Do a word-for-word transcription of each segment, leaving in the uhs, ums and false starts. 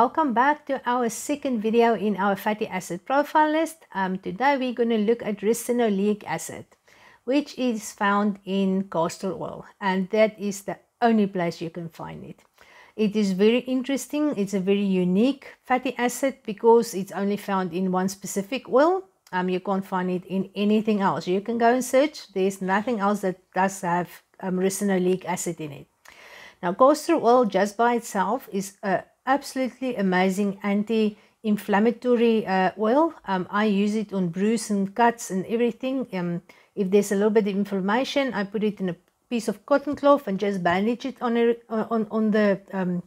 Welcome back to our second video in our fatty acid profile list. Um, today we're going to look at ricinoleic acid, which is found in castor oil, and that is the only place you can find it. It is very interesting. It's a very unique fatty acid because it's only found in one specific oil. Um, you can't find it in anything else. You can go and search. There's nothing else that does have um, ricinoleic acid in it. Now, castor oil just by itself is a absolutely amazing anti-inflammatory uh, oil. Um, I use it on bruises and cuts and everything. Um, if there's a little bit of inflammation, I put it in a piece of cotton cloth and just bandage it on a, on on the um,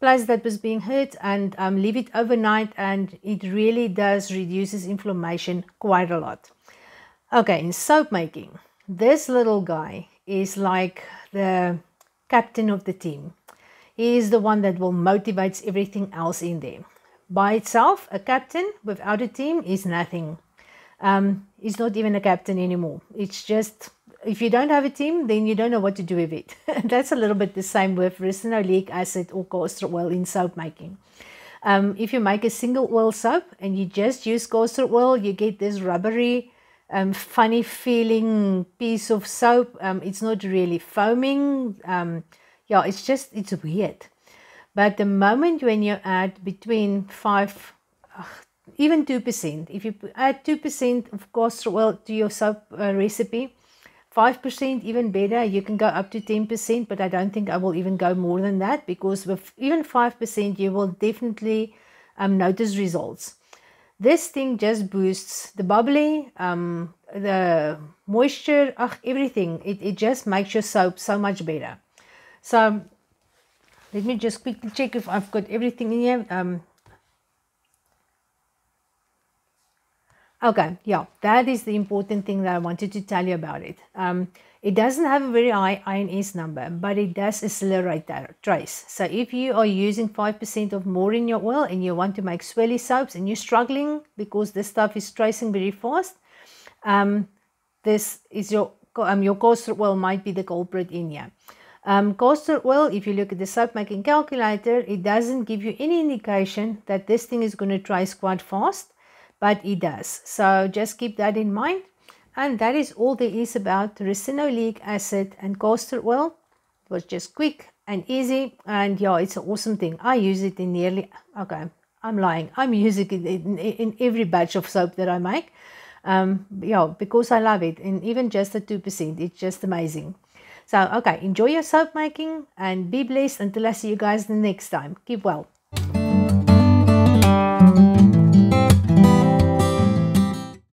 place that was being hurt, and um, leave it overnight. And it really does reduces inflammation quite a lot. Okay, in soap making, this little guy is like the captain of the team. He is the one that will motivate everything else in there. By itself, a captain without a team is nothing. Um, he's not even a captain anymore. It's just, if you don't have a team, then you don't know what to do with it. That's a little bit the same with ricinoleic acid or castor oil in soap making. Um, if you make a single oil soap and you just use castor oil, you get this rubbery, um, funny feeling piece of soap. Um, it's not really foaming. Um, Yeah, it's just, it's weird. But the moment when you add between five, ugh, even two percent, if you add two percent of castor oil to your soap uh, recipe, five percent even better, you can go up to ten percent, but I don't think I will even go more than that, because with even five percent, you will definitely um, notice results. This thing just boosts the bubbly, um, the moisture, ugh, everything. It, it just makes your soap so much better. So let me just quickly check if I've got everything in here. Um, okay, yeah, that is the important thing that I wanted to tell you about it. Um, it doesn't have a very high I N S number, but it does accelerate that trace. So if you are using five percent or more in your oil and you want to make swirly soaps and you're struggling because this stuff is tracing very fast, um, this is your, um, your castor oil might be the culprit in here. Um, castor oil, if you look at the soap making calculator, it doesn't give you any indication that this thing is going to trace quite fast, but it does. So just keep that in mind. And that is all there is about ricinoleic acid and castor oil. It was just quick and easy. And yeah, it's an awesome thing. I use it in nearly, okay, I'm lying. I'm using it in, in every batch of soap that I make. Um, yeah, because I love it. And even just at two percent, it's just amazing. So, okay, enjoy your soap making and be blessed until I see you guys the next time. Keep well.